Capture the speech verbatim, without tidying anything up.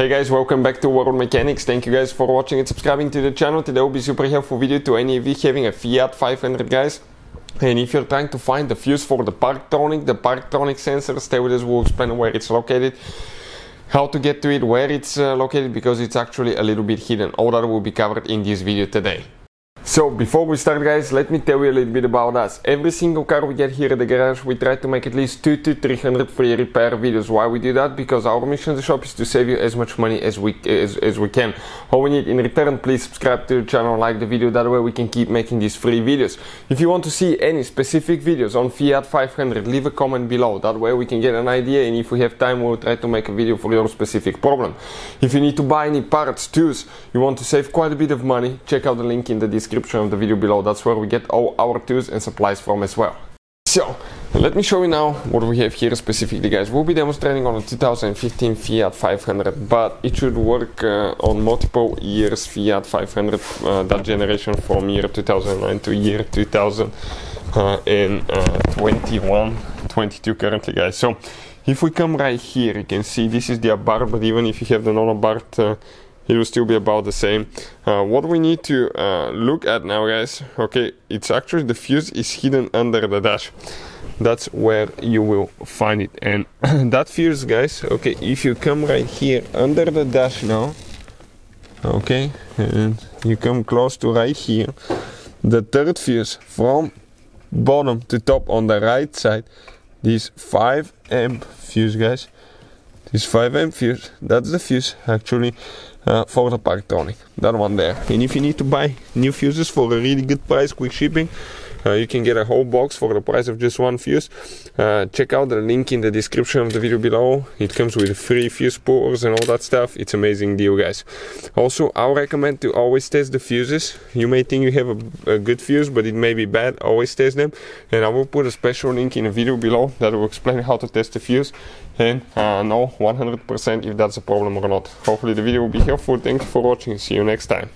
Hey guys, welcome back to World Mechanics. Thank you guys for watching and subscribing to the channel. Today will be super helpful video to any E V having a Fiat five hundred, guys. And if you're trying to find the fuse for the Parktronic, the Parktronic sensor, stay with us, we'll explain where it's located, how to get to it, where it's uh, located, because it's actually a little bit hidden. All that will be covered in this video today. So before we start, guys, let me tell you a little bit about us. Every single car we get here at the garage, we try to make at least two to three hundred free repair videos. Why we do that? Because our mission in the shop is to save you as much money as we as, as we can. All we need in return, please subscribe to the channel, like the video, that way we can keep making these free videos. If you want to see any specific videos on Fiat five hundred, leave a comment below, that way we can get an idea, and if we have time we'll try to make a video for your specific problem. If you need to buy any parts, tools, you want to save quite a bit of money, check out the link in the description of the video below. That's where we get all our tools and supplies from as well. So let me show you now what we have here specifically, guys. We'll be demonstrating on a two thousand fifteen Fiat five hundred, but it should work uh, on multiple years Fiat five hundred, uh, that generation from year two thousand nine to year two thousand twenty-one, twenty-two currently, guys. So if we come right here, you can see this is the Abarth, but even if you have the non-Abarth, uh, it will still be about the same. Uh, what we need to uh, look at now, guys, okay, it's actually the fuse is hidden under the dash. That's where you will find it. And that fuse, guys, okay, if you come right here under the dash now, okay, and you come close to right here, the third fuse from bottom to top on the right side, this five amp fuse, guys, this five amp fuse, that's the fuse actually uh, for the Parktronic, that one there. And if you need to buy new fuses for a really good price, quick shipping, uh, you can get a whole box for the price of just one fuse. Uh, check out the link in the description of the video below. It comes with free fuse pullers and all that stuff. It's an amazing deal, guys. Also, I recommend to always test the fuses. You may think you have a, a good fuse, but it may be bad. Always test them, and I will put a special link in the video below that will explain how to test the fuse and uh, know one hundred percent if that's a problem or not. Hopefully the video will be helpful. Thank you for watching. See you next time.